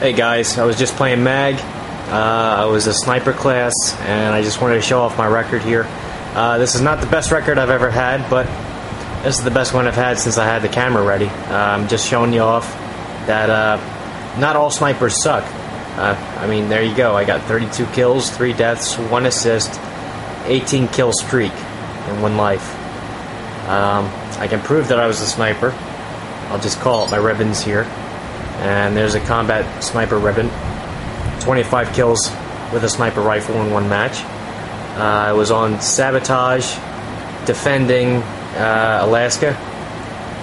Hey guys, I was just playing Mag. I was a sniper class, and I just wanted to show off my record here. This is not the best record I've ever had, but this is the best one I've had since I had the camera ready. I'm just showing you off that not all snipers suck. I mean, there you go. I got 32 kills, 3 deaths, 1 assist, 18 kill streak in 1 life. I can prove that I was a sniper. I'll just call it my ribbons here. And there's a combat sniper ribbon. 25 kills with a sniper rifle in 1 match. I was on Sabotage, defending Alaska.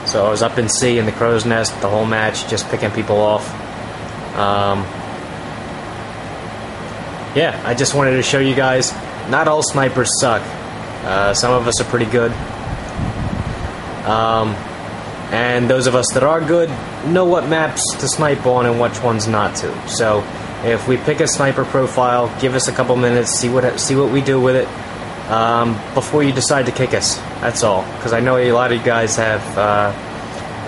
So I was up in sea in the crow's nest the whole match, just picking people off. Yeah, I just wanted to show you guys, not all snipers suck. Some of us are pretty good. And those of us that are good know what maps to snipe on and which ones not to. So if we pick a sniper profile, give us a couple minutes, see what we do with it before you decide to kick us. That's all. Because I know a lot of you guys have a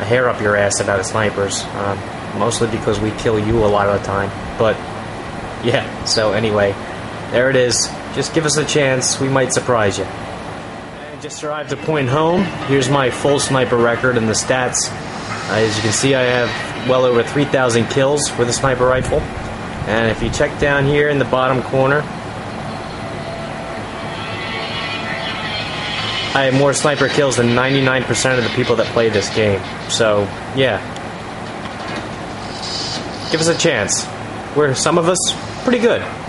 hair up your ass about snipers, mostly because we kill you a lot of the time. But yeah. So anyway, there it is. Just give us a chance. We might surprise you. Just arrived at point home. Here's my full sniper record and the stats. As you can see, I have well over 3,000 kills with a sniper rifle. And if you check down here in the bottom corner, I have more sniper kills than 99% of the people that play this game. So, yeah. Give us a chance. We're, some of us, pretty good.